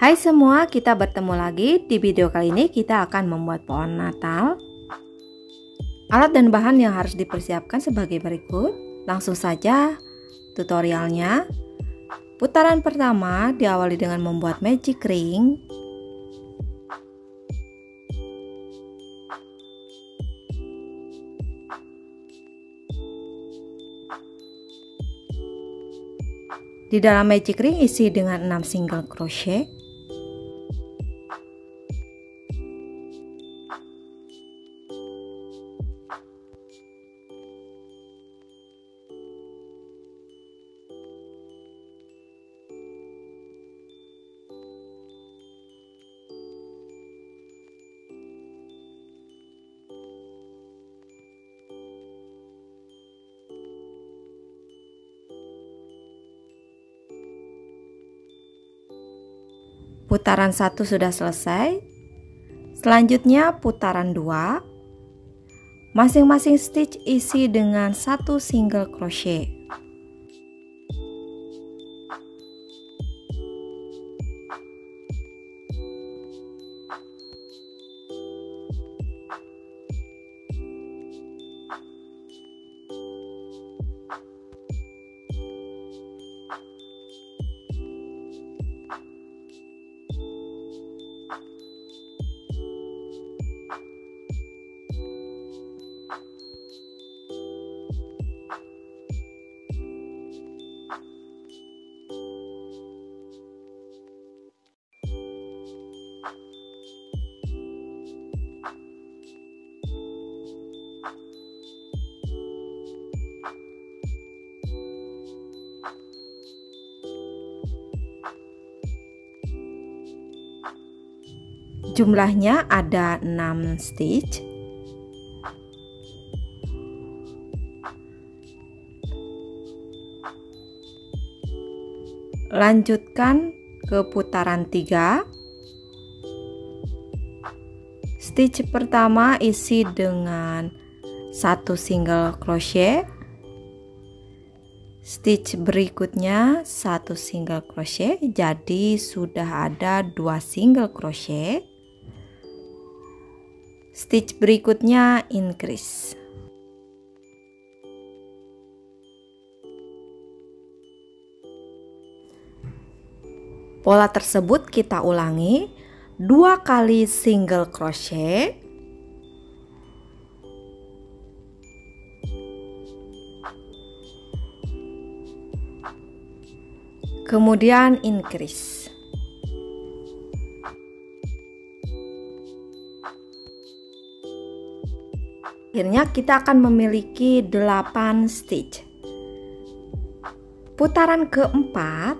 Hai semua, kita bertemu lagi. Di video kali ini kita akan membuat pohon Natal. Alat dan bahan yang harus dipersiapkan sebagai berikut. Langsung saja tutorialnya. Putaran pertama diawali dengan membuat magic ring. Di dalam magic ring isi dengan 6 single crochet. Putaran 1 sudah selesai. Selanjutnya putaran 2. Masing-masing stitch isi dengan 1 single crochet. Jumlahnya ada 6 stitch. Lanjutkan ke putaran 3. Stitch pertama isi dengan 1 single crochet. Stitch berikutnya 1 single crochet. Jadi sudah ada 2 single crochet. Stitch berikutnya increase. Pola tersebut kita ulangi 2 kali single crochet. Kemudian increase. Akhirnya kita akan memiliki 8 stitch. Putaran keempat,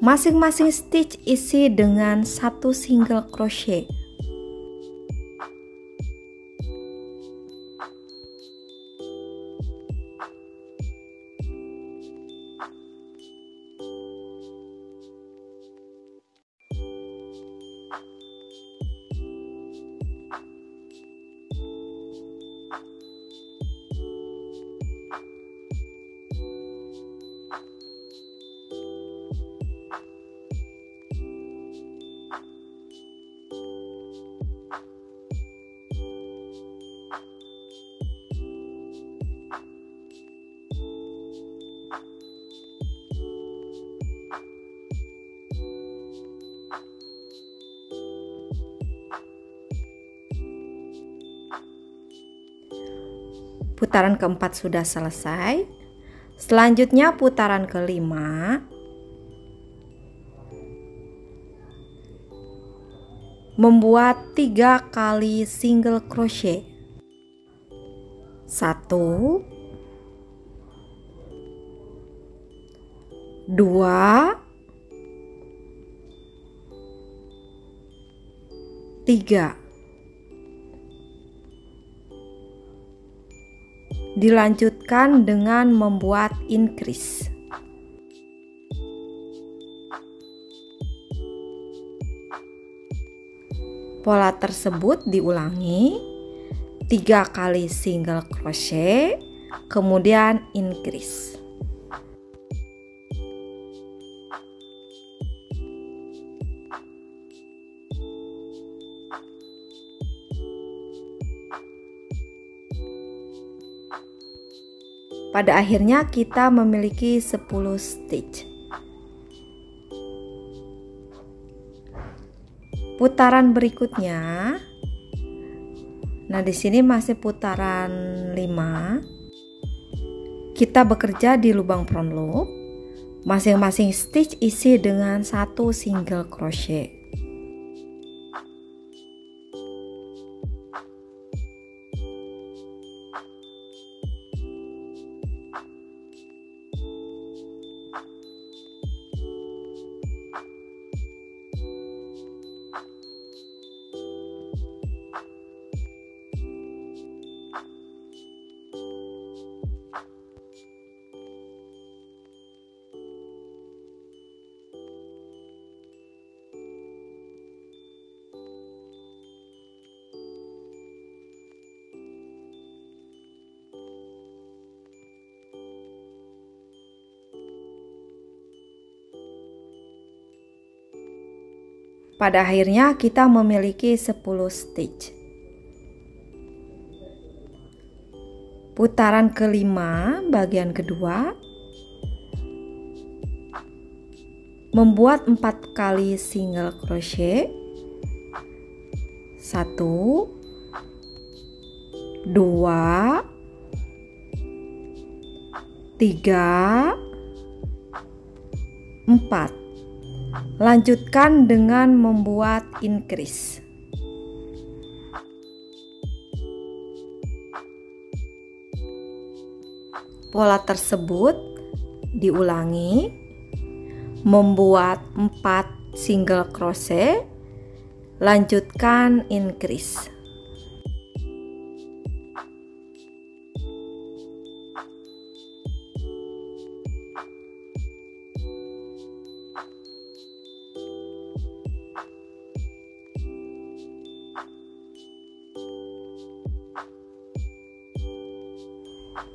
masing-masing stitch isi dengan 1 single crochet. Putaran keempat sudah selesai. Selanjutnya putaran kelima. Membuat 3 kali single crochet. 1, 2, 3. Dilanjutkan dengan membuat increase. Pola tersebut diulangi 3 kali single crochet, kemudian increase. Pada akhirnya kita memiliki 10 stitch. Putaran berikutnya. Nah, di sini masih putaran 5. Kita bekerja di lubang front loop. Masing-masing stitch isi dengan 1 single crochet. Pada akhirnya kita memiliki 10 stitch. Putaran kelima, bagian kedua. Membuat 4 kali single crochet. 1, 2, 3, 4. Lanjutkan dengan membuat increase. Pola tersebut diulangi, membuat 4 single crochet, lanjutkan increase.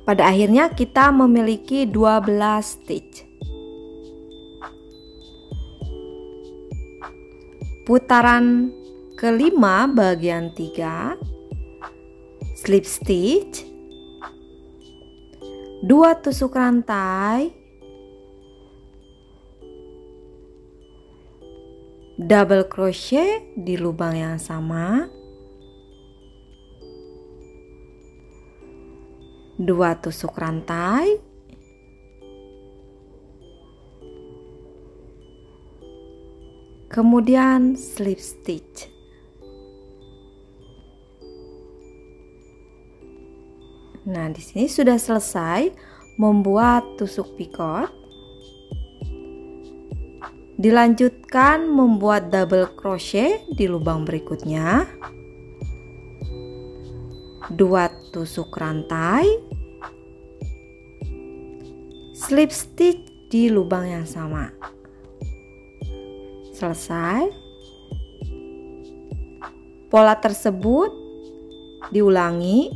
Pada akhirnya kita memiliki 12 stitch. Putaran kelima bagian 3. Slip stitch. 2 tusuk rantai. Double crochet di lubang yang sama. 2 tusuk rantai, kemudian slip stitch. Nah, di sini sudah selesai membuat tusuk picot. Dilanjutkan membuat double crochet di lubang berikutnya. 2 tusuk rantai, slip stitch di lubang yang sama. Selesai. Pola tersebut diulangi,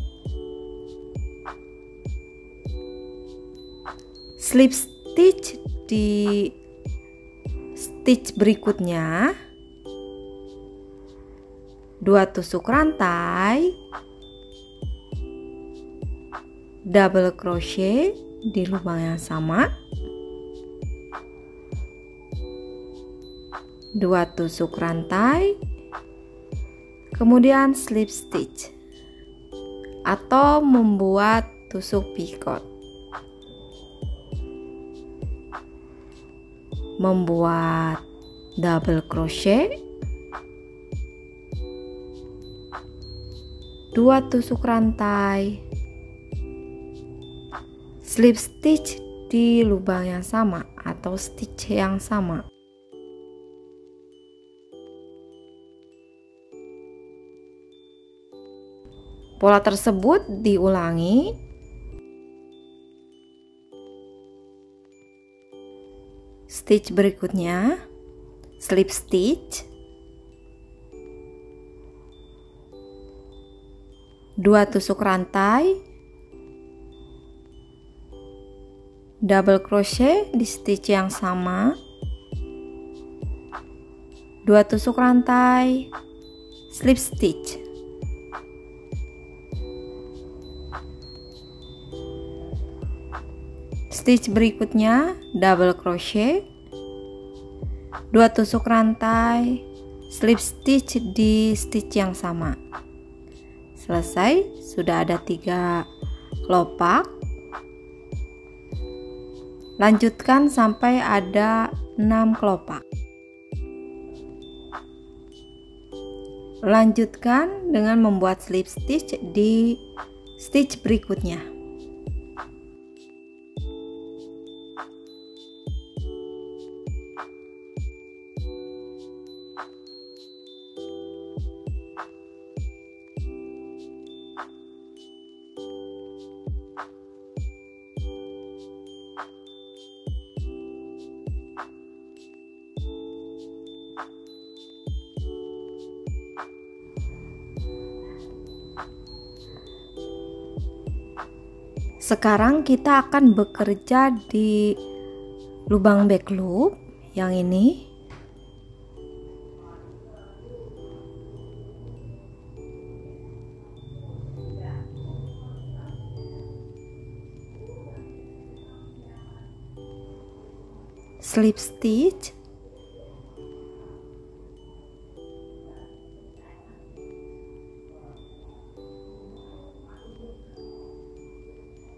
slip stitch di stitch berikutnya, 2 tusuk rantai, double crochet di lubang yang sama, 2 tusuk rantai, kemudian slip stitch atau membuat tusuk picot, membuat double crochet, 2 tusuk rantai, slip stitch di lubang yang sama atau stitch yang sama. Pola tersebut diulangi. Stitch berikutnya, slip stitch. 2 tusuk rantai, double crochet di stitch yang sama, 2 tusuk rantai, slip stitch. stitch berikutnya double crochet, 2 tusuk rantai, slip stitch di stitch yang sama. Selesai, sudah ada 3 lopak. Lanjutkan sampai ada 6 kelopak. Lanjutkan dengan membuat slip stitch di stitch berikutnya. Sekarang kita akan bekerja di lubang back loop yang ini. Slip stitch,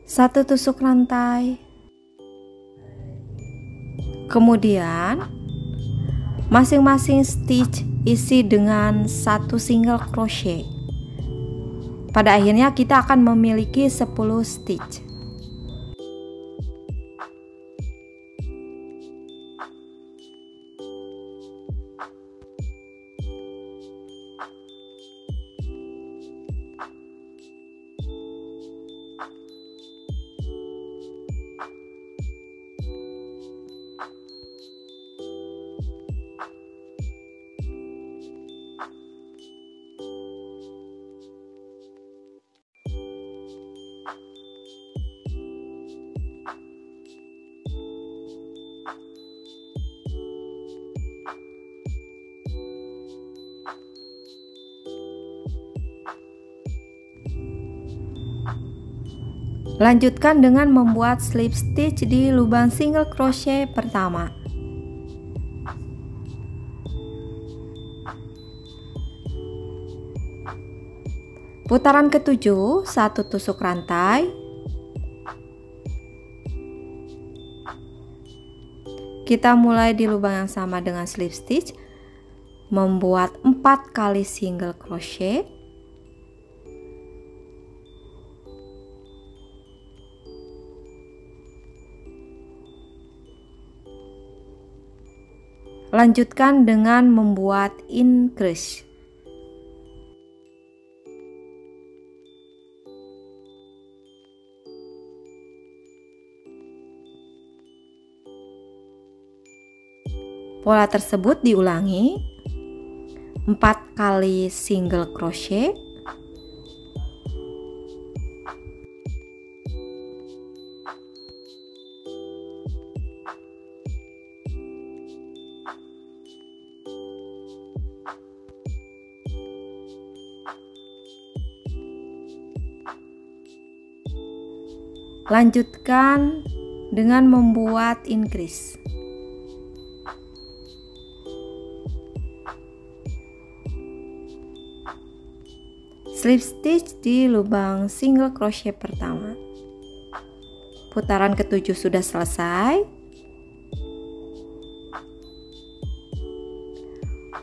satu tusuk rantai, kemudian masing-masing stitch isi dengan 1 single crochet. Pada akhirnya kita akan memiliki 10 stitch. Lanjutkan dengan membuat slip stitch di lubang single crochet pertama. Putaran ketujuh, 1 tusuk rantai. Kita mulai di lubang yang sama dengan slip stitch, membuat 4 kali single crochet. Lanjutkan dengan membuat increase. Pola tersebut diulangi 4 kali single crochet. Lanjutkan dengan membuat increase. Slip stitch di lubang single crochet pertama. Putaran ketujuh sudah selesai.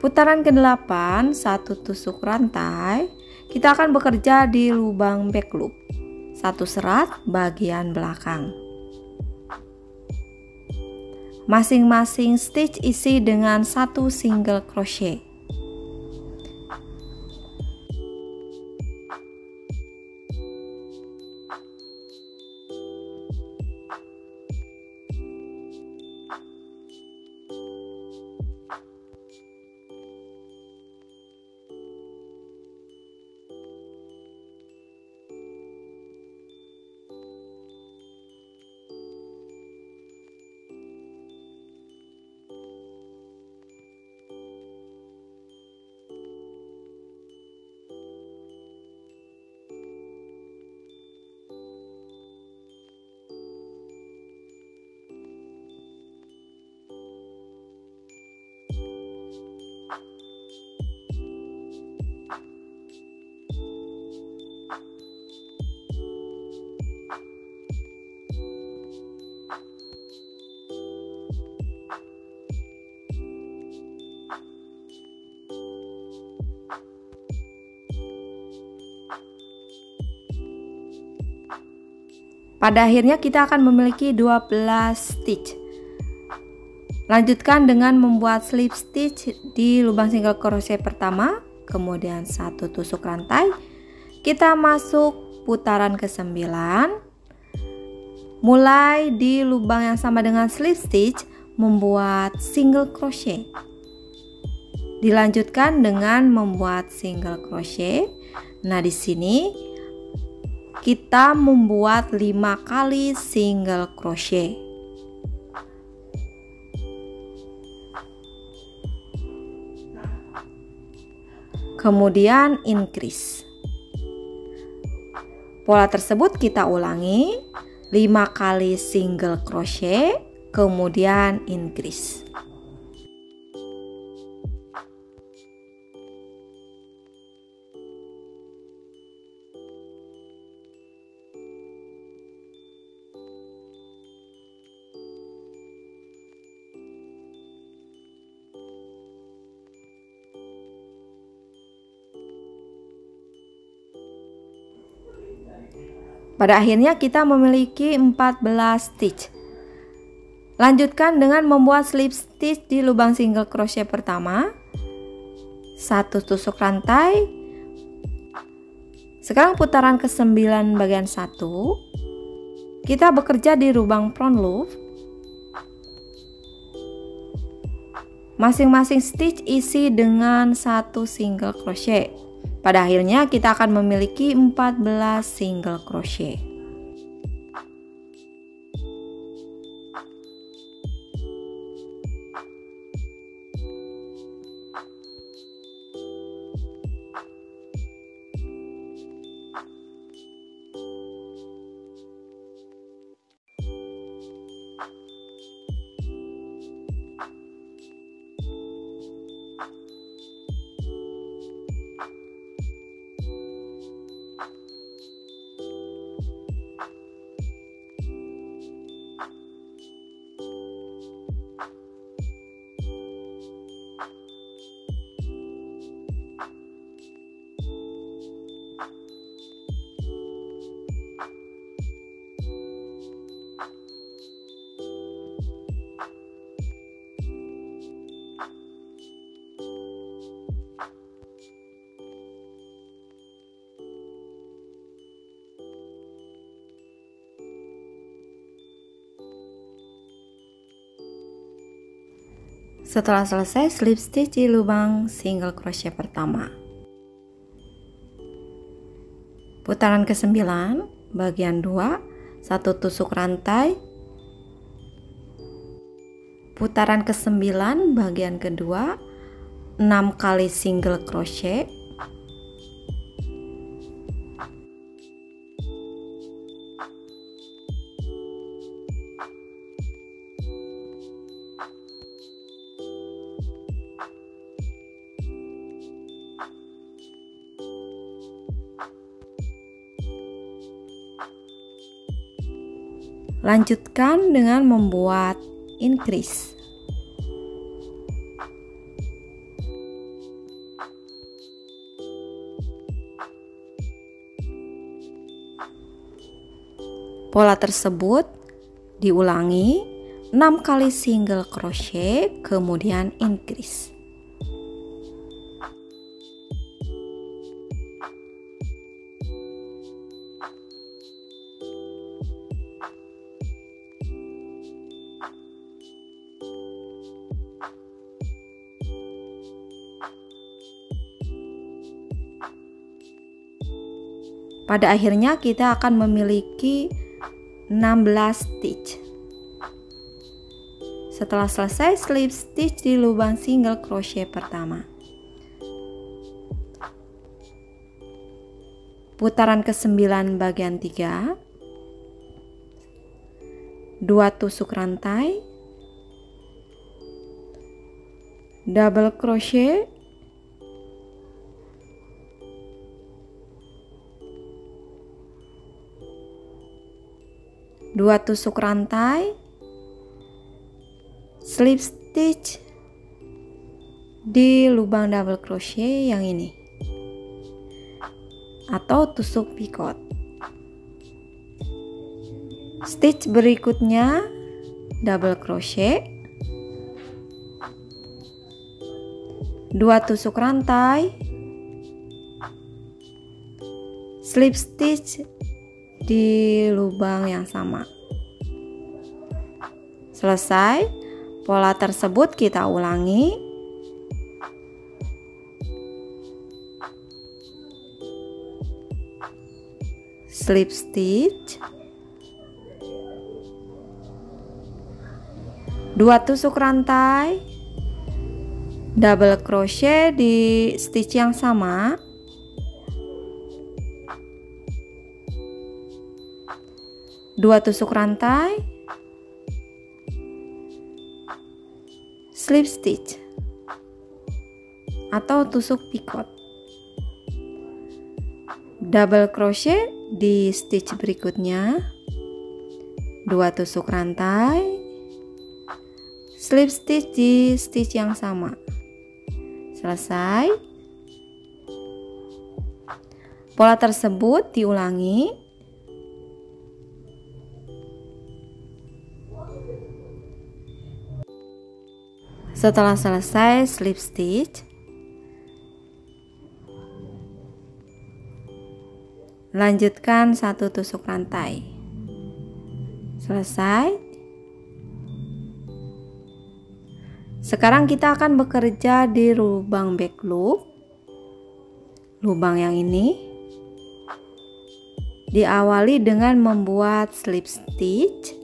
Putaran ke-8, 1 tusuk rantai. Kita akan bekerja di lubang back loop. 1 serat bagian belakang. Masing-masing stitch isi dengan 1 single crochet. Pada akhirnya kita akan memiliki 12 stitch. Lanjutkan dengan membuat slip stitch di lubang single crochet pertama, kemudian satu tusuk rantai. Kita masuk putaran ke-9. Mulai di lubang yang sama dengan slip stitch, membuat single crochet. Dilanjutkan dengan membuat single crochet. Nah, di sini kita membuat 5 kali single crochet. Kemudian increase. Pola tersebut kita ulangi 5 kali single crochet, kemudian increase. Pada akhirnya kita memiliki 14 stitch. Lanjutkan dengan membuat slip stitch di lubang single crochet pertama, satu tusuk rantai. Sekarang putaran ke-9 bagian 1. Kita bekerja di lubang front loop. Masing-masing stitch isi dengan satu single crochet. Pada akhirnya kita akan memiliki 14 single crochet. Setelah selesai slip stitch di lubang single crochet pertama, putaran ke-9 bagian 2, satu tusuk rantai. Putaran ke-9 bagian kedua, 6 kali single crochet. Lanjutkan dengan membuat increase. Pola tersebut diulangi 6 kali single crochet, kemudian increase. Pada akhirnya kita akan memiliki 16 stitch. Setelah selesai slip stitch di lubang single crochet pertama, putaran ke-9 bagian 3, 2 tusuk rantai, double crochet, dua tusuk rantai, slip stitch di lubang double crochet yang ini atau tusuk picot. stitch berikutnya double crochet, 2 tusuk rantai, slip stitch di lubang yang sama. Selesai. Pola tersebut kita ulangi. Slip stitch, 2 tusuk rantai, double crochet di stitch yang sama, dua tusuk rantai, slip stitch atau tusuk picot, double crochet di stitch berikutnya, 2 tusuk rantai, slip stitch di stitch yang sama. Selesai. Pola tersebut diulangi. Setelah selesai slip stitch, lanjutkan 1 tusuk rantai. Selesai. Sekarang kita akan bekerja di lubang back loop, lubang yang ini. Diawali dengan membuat slip stitch,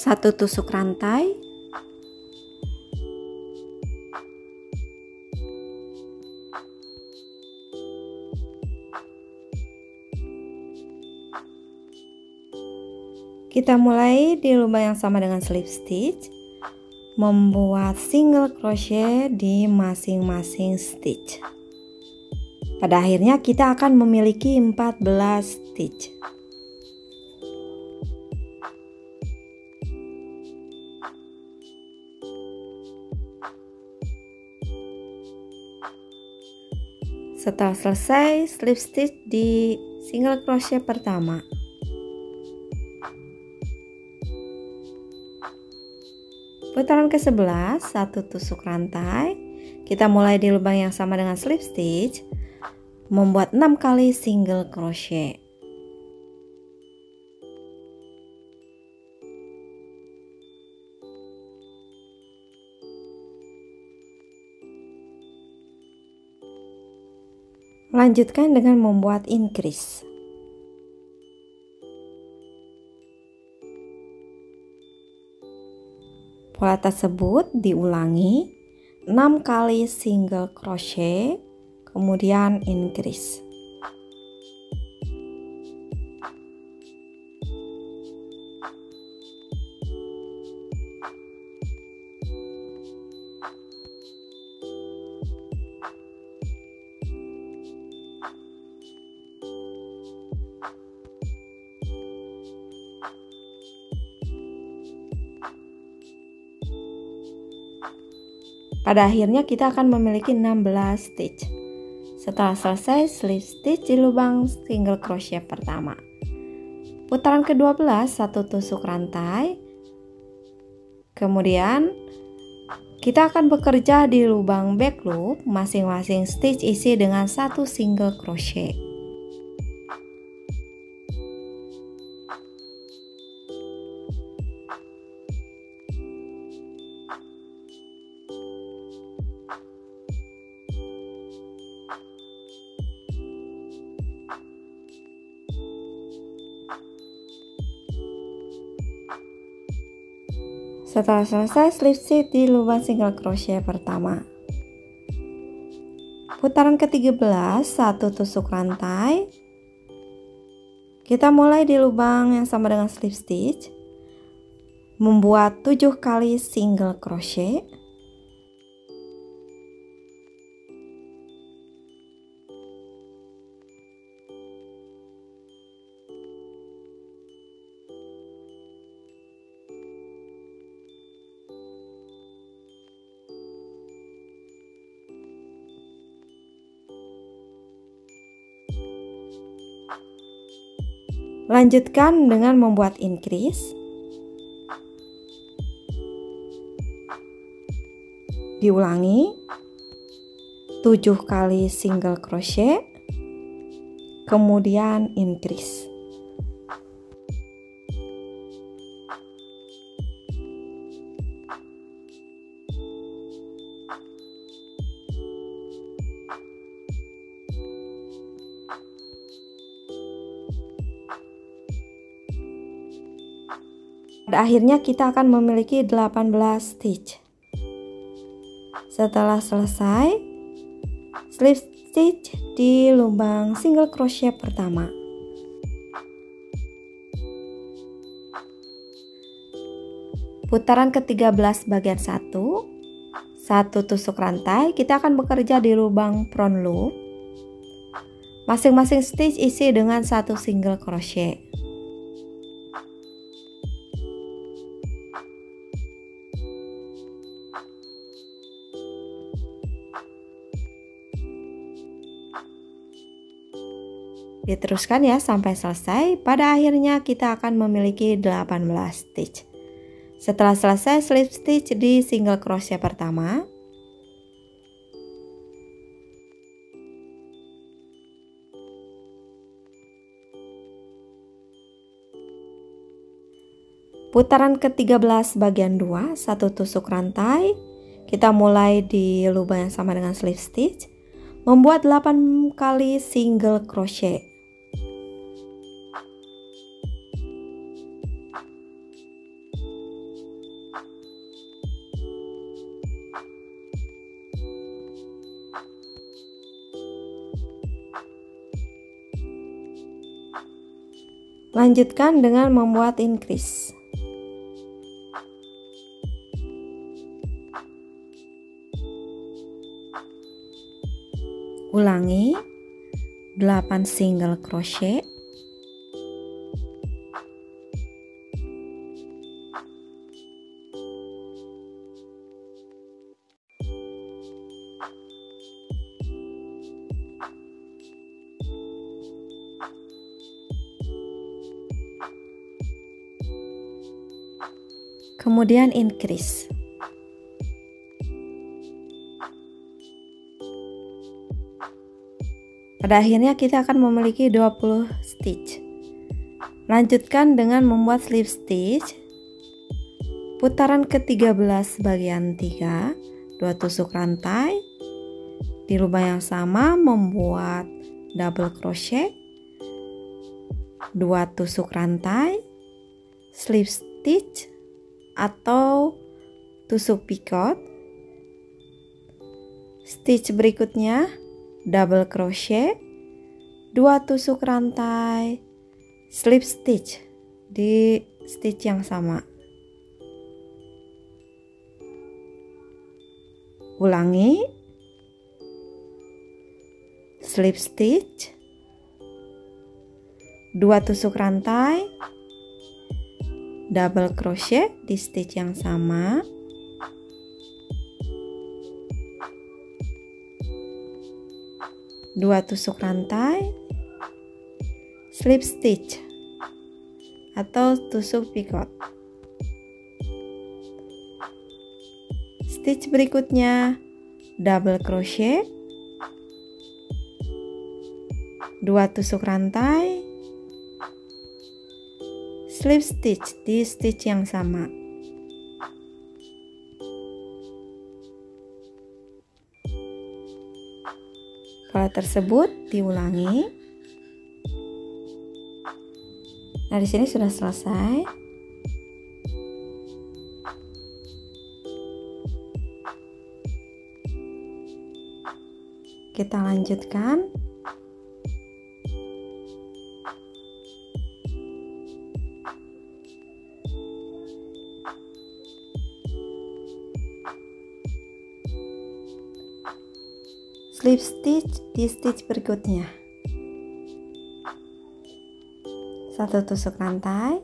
satu tusuk rantai, kita mulai di lubang yang sama dengan slip stitch, membuat single crochet di masing-masing stitch. Pada akhirnya kita akan memiliki 14 stitch. Setelah selesai slip stitch di single crochet pertama, putaran ke-11, 1 tusuk rantai, kita mulai di lubang yang sama dengan slip stitch, membuat 6 kali single crochet. Lanjutkan dengan membuat increase. Pola tersebut diulangi 6 kali single crochet, kemudian increase. Pada akhirnya kita akan memiliki 16 stitch. Setelah selesai slip stitch di lubang single crochet pertama, putaran ke-12, 1 tusuk rantai, kemudian kita akan bekerja di lubang back loop, masing-masing stitch isi dengan 1 single crochet. Setelah selesai slip stitch di lubang single crochet pertama, putaran ke-13, 1 tusuk rantai, kita mulai di lubang yang sama dengan slip stitch, membuat 7 kali single crochet, Lanjutkan dengan membuat increase. Diulangi 7 kali single crochet, kemudian increase. Pada akhirnya kita akan memiliki 18 stitch. Setelah selesai, slip stitch di lubang single crochet pertama. Putaran ke-13 bagian 1, 1 tusuk rantai, kita akan bekerja di lubang front loop. Masing-masing stitch isi dengan 1 single crochet. Diteruskan ya sampai selesai. Pada akhirnya kita akan memiliki 18 stitch. Setelah selesai slip stitch di single crochet pertama. Putaran ke-13 bagian 2, 1 tusuk rantai. Kita mulai di lubang yang sama dengan slip stitch. Membuat 8 kali single crochet. Lanjutkan dengan membuat increase. Ulangi 8 single crochet. Kemudian increase. Pada akhirnya kita akan memiliki 20 stitch. Lanjutkan dengan membuat slip stitch. Putaran ke-13 bagian 3, 2 tusuk rantai. Di lubang yang sama membuat double crochet, 2 tusuk rantai, slip stitch atau tusuk picot. Stitch berikutnya double crochet, 2 tusuk rantai, slip stitch di stitch yang sama. Ulangi slip stitch, 2 tusuk rantai, double crochet di stitch yang sama. Dua tusuk rantai, slip stitch atau tusuk picot. Stitch berikutnya double crochet, 2 tusuk rantai, slip stitch di stitch yang sama. Pola tersebut diulangi. Nah, di sini sudah selesai. Kita lanjutkan. Slip stitch di stitch berikutnya, 1 tusuk rantai.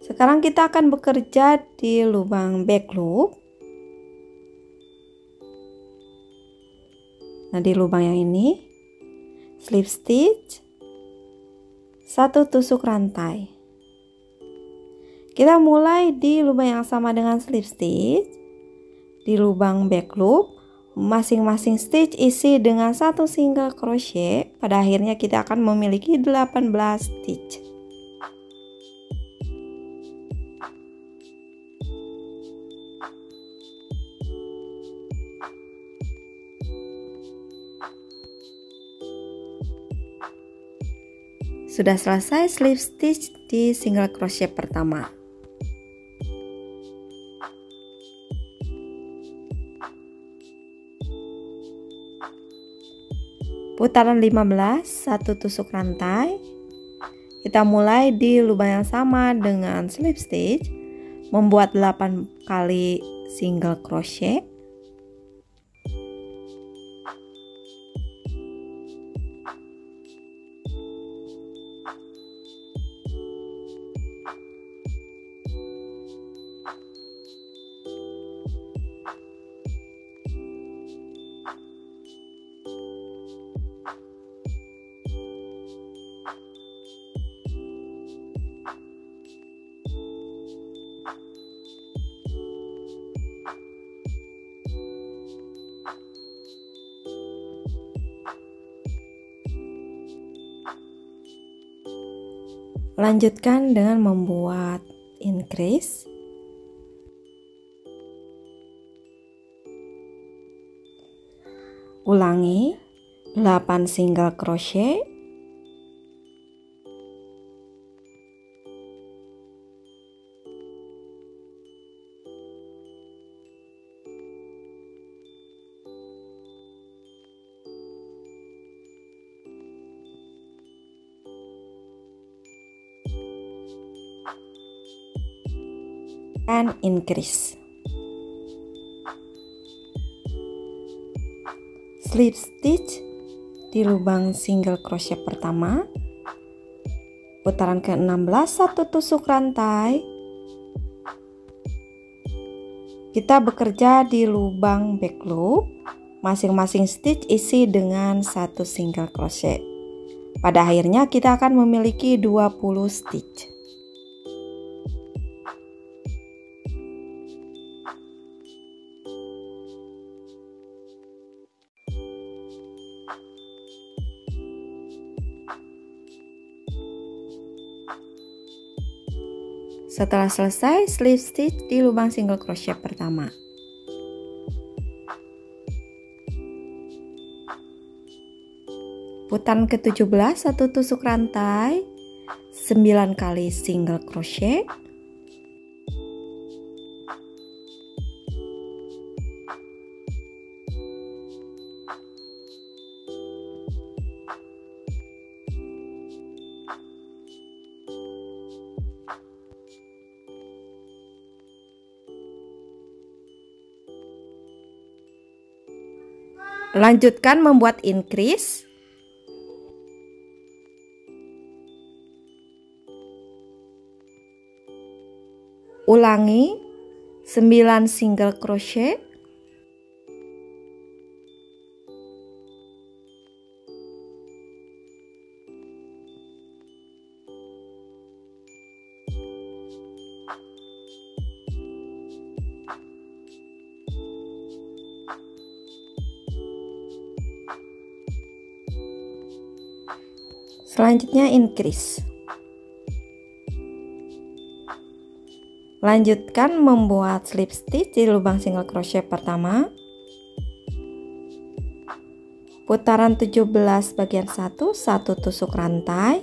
Sekarang kita akan bekerja di lubang back loop. Nah, di lubang yang ini slip stitch, 1 tusuk rantai. Kita mulai di lubang yang sama dengan slip stitch. Di lubang back loop, masing-masing stitch isi dengan 1 single crochet. Pada akhirnya kita akan memiliki 18 stitch. Sudah selesai slip stitch di single crochet pertama. Putaran 15, 1 tusuk rantai. Kita mulai di lubang yang sama dengan slip stitch, membuat 8 kali single crochet. Lanjutkan dengan membuat increase. Ulangi 8 single crochet. And increase. Slip stitch di lubang single crochet pertama. Putaran ke-16, 1 tusuk rantai. Kita bekerja di lubang back loop. Masing-masing stitch isi dengan 1 single crochet. Pada akhirnya kita akan memiliki 20 stitch. Setelah selesai, slip stitch di lubang single crochet pertama. Putaran ke-17, 1 tusuk rantai, 9 kali single crochet. Lanjutkan membuat increase. Ulangi 9 single crochet. Selanjutnya increase. Lanjutkan membuat slip stitch di lubang single crochet pertama. Putaran 17 bagian 1, 1 tusuk rantai.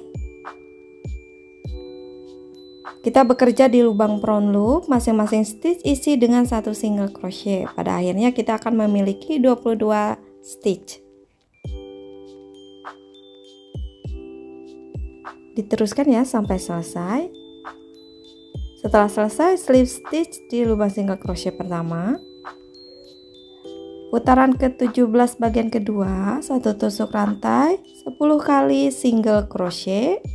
Kita bekerja di lubang front loop, masing-masing stitch isi dengan 1 single crochet. Pada akhirnya kita akan memiliki 22 stitch. Diteruskan ya sampai selesai. Setelah selesai, slip stitch di lubang single crochet pertama. Putaran ke-17 bagian kedua, 1 tusuk rantai, 10 kali single crochet.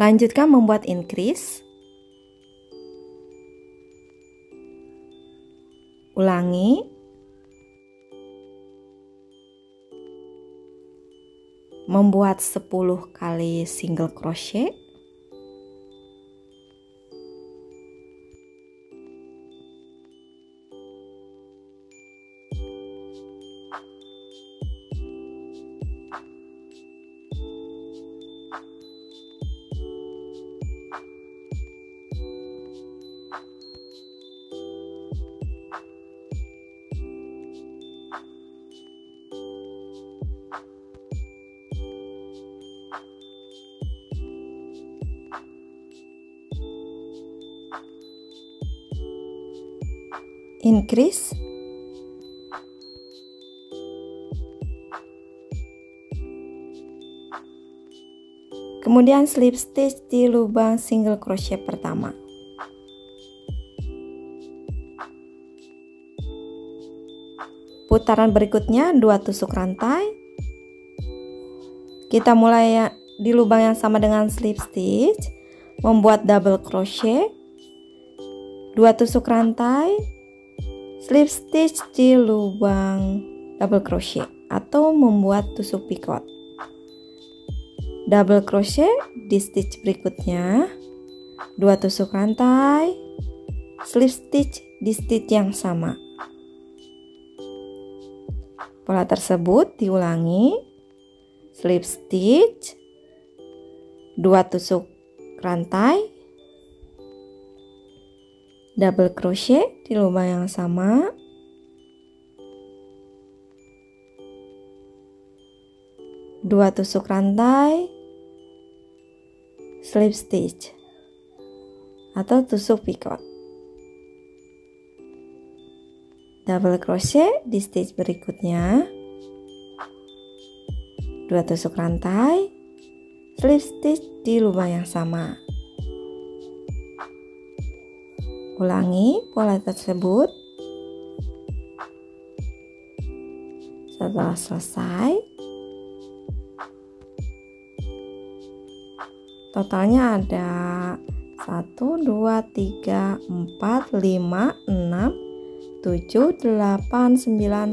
Lanjutkan membuat increase. Ulangi. Membuat 10 kali single crochet. Increase. Kemudian slip stitch di lubang single crochet pertama. Putaran berikutnya 2 tusuk rantai. Kita mulai di lubang yang sama dengan slip stitch, membuat double crochet, 2 tusuk rantai, slip stitch di lubang double crochet atau membuat tusuk picot, double crochet di stitch berikutnya, 2 tusuk rantai, slip stitch di stitch yang sama. Pola tersebut diulangi, slip stitch, 2 tusuk rantai, double crochet di lubang yang sama, dua tusuk rantai, slip stitch atau tusuk picot, double crochet di stitch berikutnya, 2 tusuk rantai, slip stitch di lubang yang sama. Ulangi pola tersebut. Setelah selesai, totalnya ada 1, 2, 3, 4, 5, 6, 7, 8, 9, 10,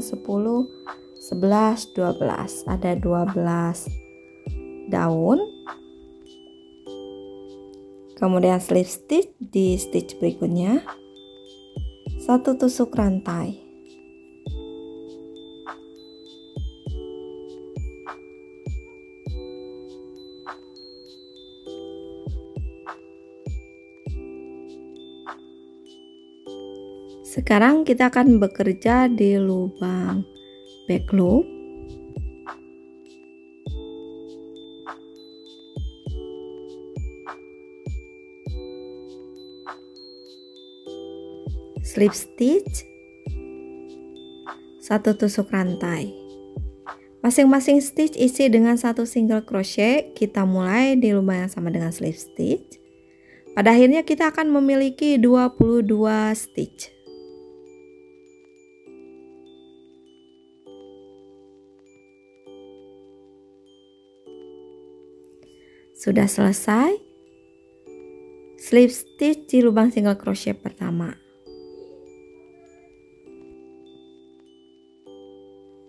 11, 12. Ada 12 daun. Kemudian slip stitch di stitch berikutnya, 1 tusuk rantai, sekarang kita akan bekerja di lubang back loop. Slip stitch, 1 tusuk rantai. Masing-masing stitch isi dengan 1 single crochet. Kita mulai di lubang yang sama dengan slip stitch. Pada akhirnya kita akan memiliki 22 stitch. Sudah selesai. Slip stitch di lubang single crochet pertama.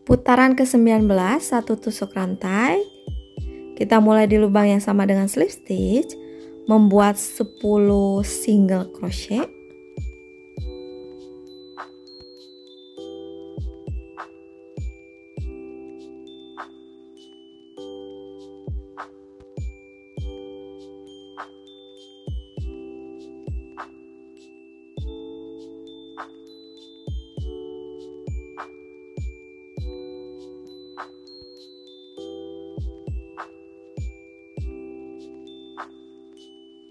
Putaran ke-19, 1 tusuk rantai. Kita mulai di lubang yang sama dengan slip stitch, membuat 10 single crochet.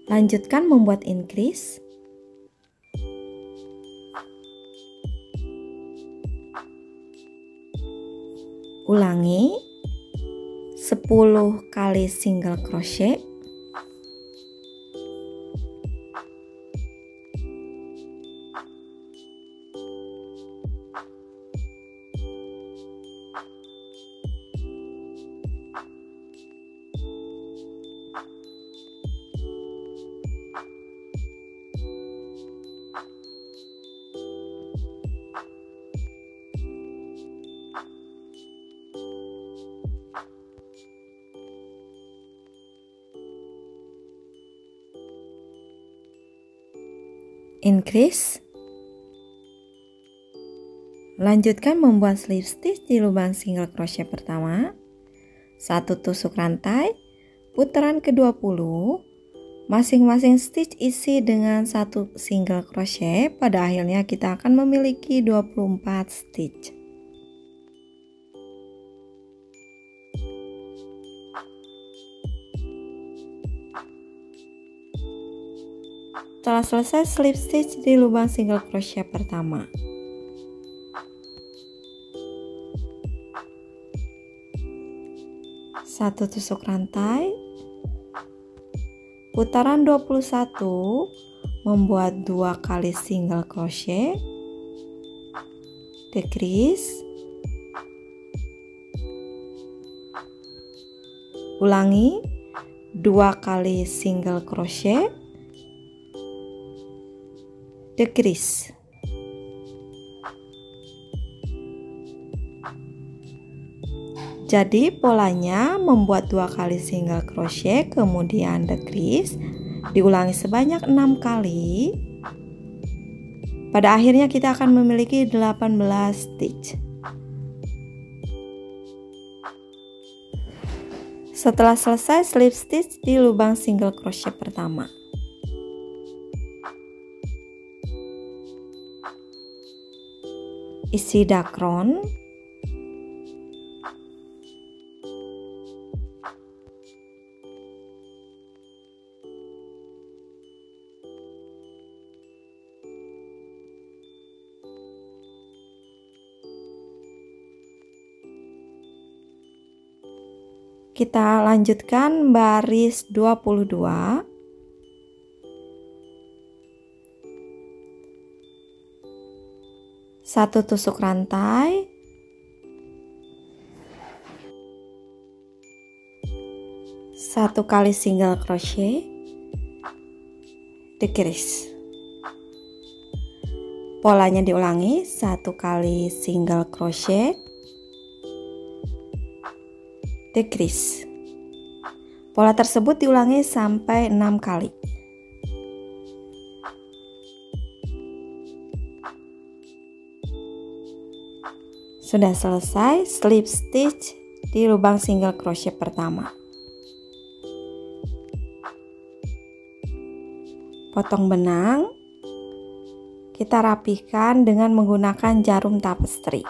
Lanjutkan membuat increase. Ulangi 10 kali single crochet. increase. Lanjutkan membuat slip stitch di lubang single crochet pertama, 1 tusuk rantai, putaran ke-20, masing-masing stitch isi dengan 1 single crochet. Pada akhirnya kita akan memiliki 24 stitch. Setelah selesai slip stitch di lubang single crochet pertama, satu tusuk rantai, putaran 21, membuat 2 kali single crochet, decrease. Ulangi, 2 kali single crochet, decrease. Jadi polanya membuat 2 kali single crochet kemudian decrease, diulangi sebanyak 6 kali. Pada akhirnya kita akan memiliki 18 stitch. Setelah selesai slip stitch di lubang single crochet pertama, 1 dacron, 2. Kita lanjutkan baris 22, satu tusuk rantai, satu kali single crochet, decrease. Polanya diulangi, 1 kali single crochet, decrease. Pola tersebut diulangi sampai 6 kali. Sudah selesai slip stitch di lubang single crochet pertama. Potong benang, kita rapihkan dengan menggunakan jarum tapestry.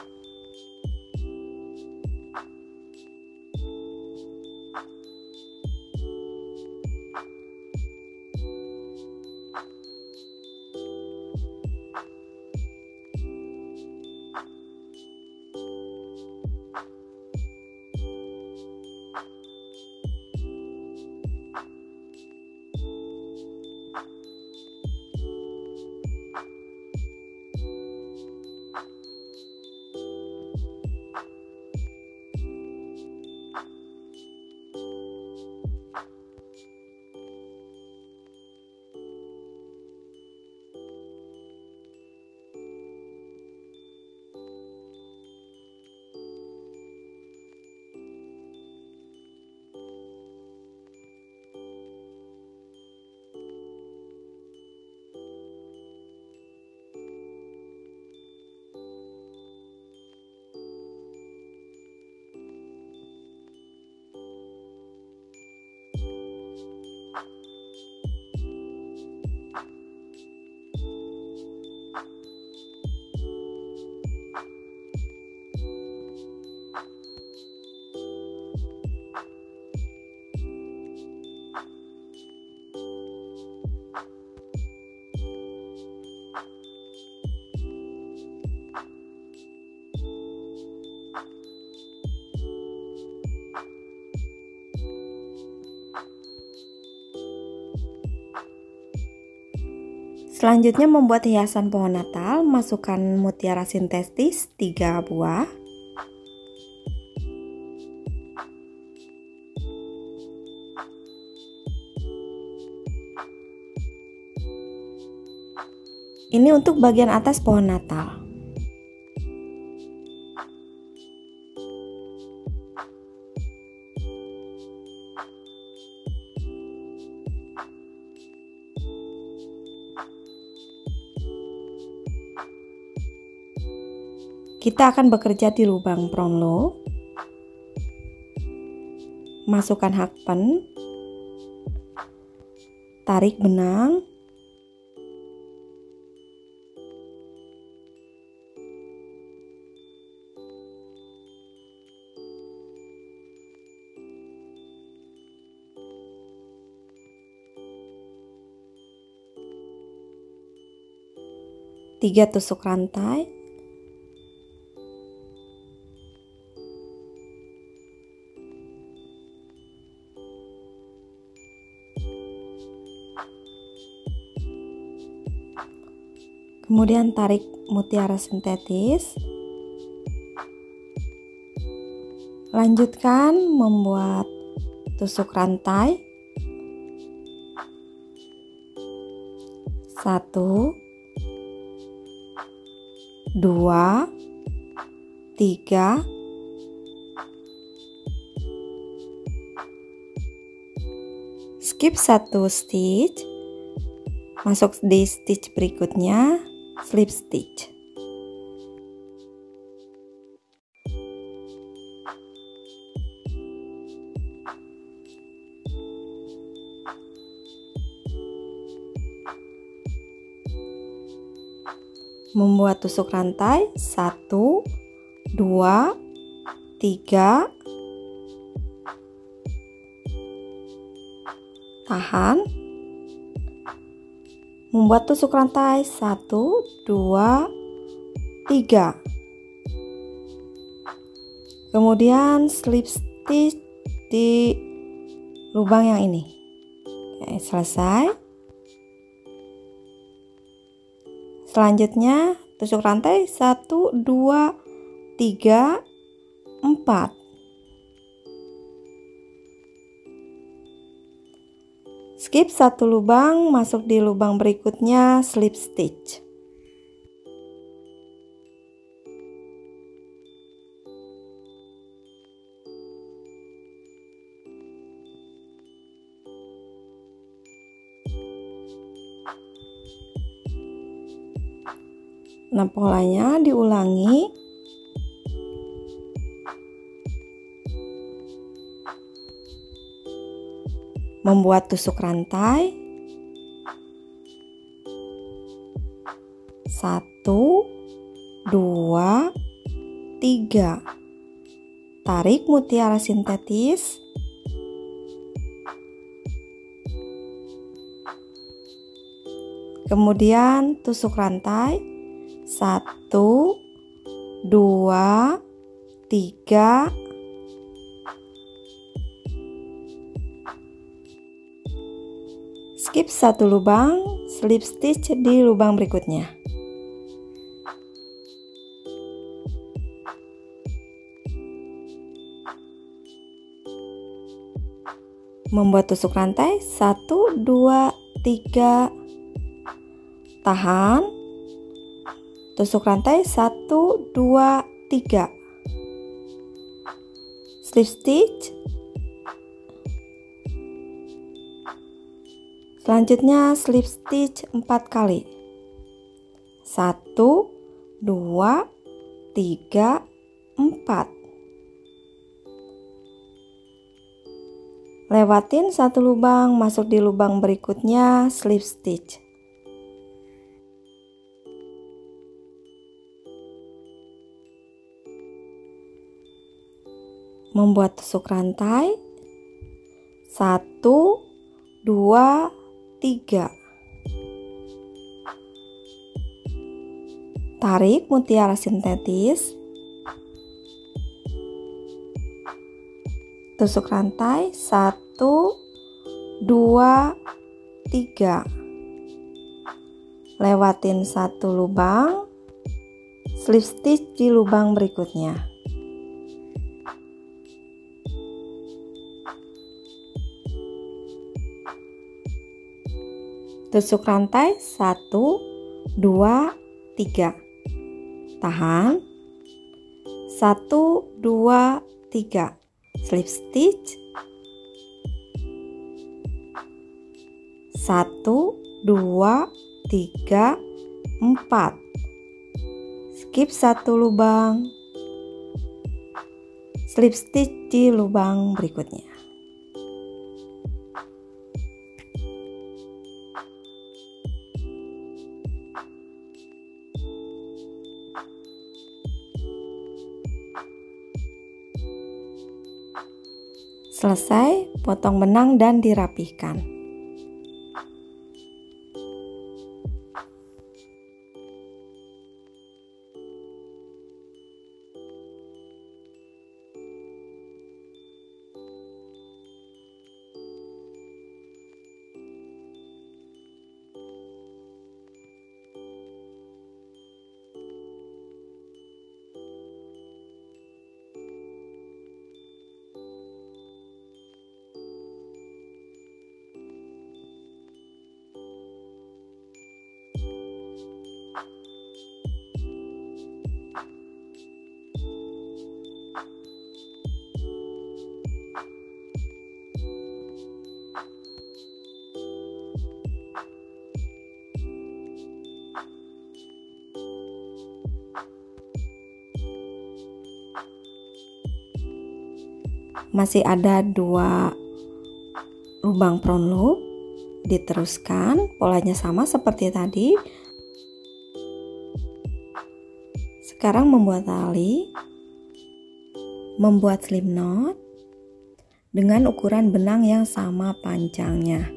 Selanjutnya membuat hiasan pohon natal, masukkan mutiara sintetis 3 buah. Ini untuk bagian atas pohon natal. Kita akan bekerja di lubang Promlo. Masukkan hakpen, tarik benang, tiga tusuk rantai, kemudian tarik mutiara sintetis. Lanjutkan membuat tusuk rantai. 1, 2, 3. Skip 1 stitch. Masuk di stitch berikutnya, slip stitch. Membuat tusuk rantai 1, 2, 3, tahan. Membuat tusuk rantai 1, 2, 3. Kemudian slip stitch di lubang yang ini. Oke, selesai. Selanjutnya tusuk rantai 1, 2, 3, 4. Skip 1 lubang, masuk di lubang berikutnya, slip stitch. Nah, polanya diulangi. Membuat tusuk rantai 1, 2, 3, tarik mutiara sintetis, kemudian tusuk rantai 1, 2, 3. Skip 1 lubang, slip stitch di lubang berikutnya. Membuat tusuk rantai 1, 2, 3, tahan. Tusuk rantai 1, 2, 3, slip stitch. Selanjutnya slip stitch 4 kali. 1, 2, 3, 4. Lewatin 1 lubang, masuk di lubang berikutnya, slip stitch. Membuat tusuk rantai 1, 2, 3, tarik mutiara sintetis, tusuk rantai 1, 2, 3, lewatin 1 lubang, slip stitch di lubang berikutnya. Tusuk rantai 1, 2, 3, tahan. 1, 2, 3, slip stitch. 1, 2, 3, 4, skip 1 lubang, slip stitch di lubang berikutnya. Selesai, potong benang dan dirapihkan. Masih ada 2 lubang front loop, diteruskan polanya sama seperti tadi. Sekarang membuat tali, membuat slip knot dengan ukuran benang yang sama panjangnya.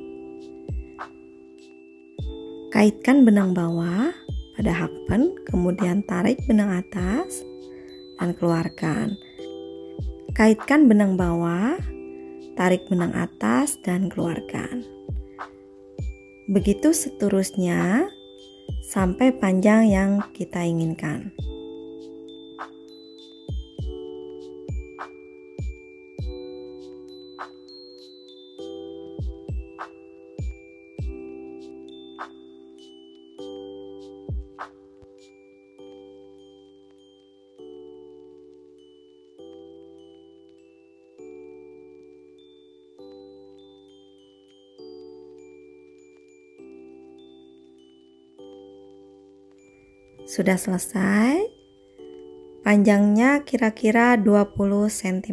Kaitkan benang bawah pada hakpen, kemudian tarik benang atas dan keluarkan. Kaitkan benang bawah, tarik benang atas dan keluarkan. Begitu seterusnya sampai panjang yang kita inginkan. Sudah selesai. Panjangnya kira-kira 20 cm.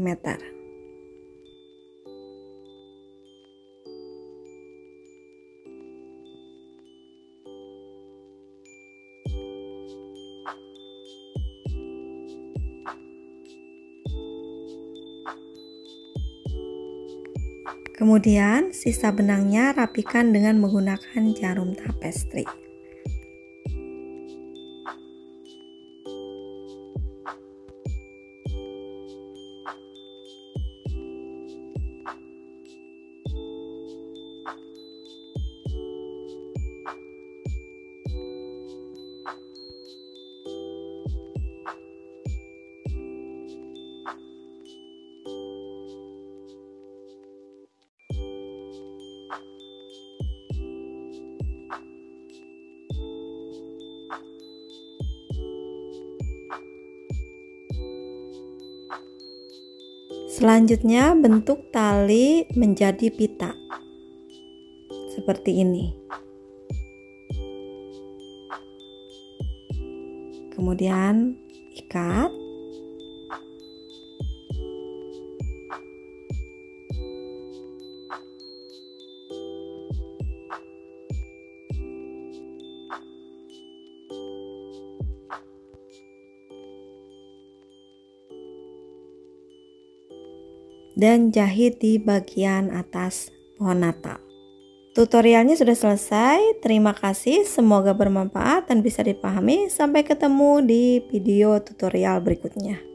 Kemudian sisa benangnya rapikan dengan menggunakan jarum tapestri. Selanjutnya, bentuk tali menjadi pita seperti ini. Kemudian ikat. Dan jahit di bagian atas pohon natal. Tutorialnya sudah selesai. Terima kasih, semoga bermanfaat dan bisa dipahami. Sampai ketemu di video tutorial berikutnya.